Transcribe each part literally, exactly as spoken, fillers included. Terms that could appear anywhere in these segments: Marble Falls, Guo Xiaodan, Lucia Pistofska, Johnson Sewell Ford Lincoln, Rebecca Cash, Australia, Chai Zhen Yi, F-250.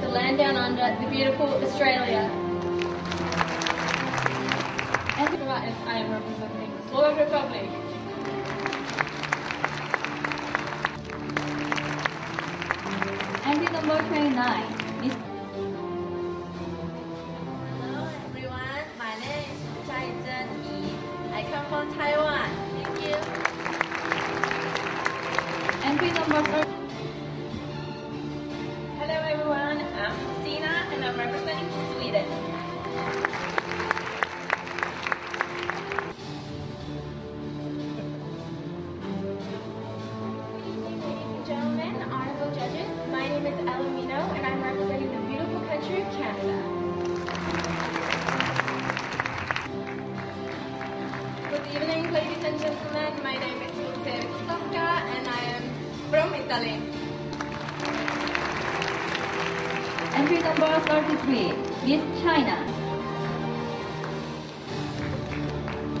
the land down under, the beautiful Australia. As an artist, I am representing the Slovak Republic. And in number twenty-nine is... Hello everyone, my name is Chai Zhen Yi. I come from Taiwan. Thank you. And in number thirty. Hello everyone, I'm Christina and I'm representing Sweden. Good evening, ladies and gentlemen. My name is Lucia Pistofska and I am from Italy. Entry number thirty-three, Miss China.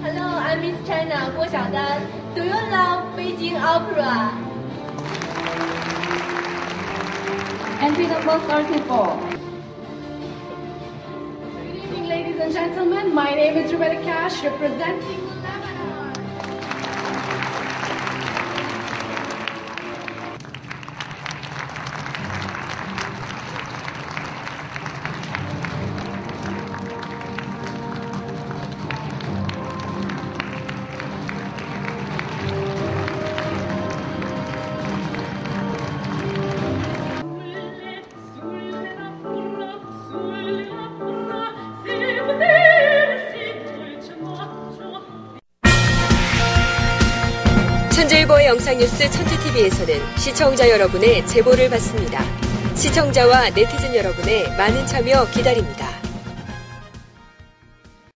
Hello, I'm Miss China, Guo Xiaodan. Do you love Beijing opera? Entry number thirty-four. Ladies and gentlemen, my name is Rebecca Cash, representing Lebanon. 천재일보의 영상뉴스 천재티비에서는 시청자 여러분의 제보를 받습니다. 시청자와 네티즌 여러분의 많은 참여 기다립니다.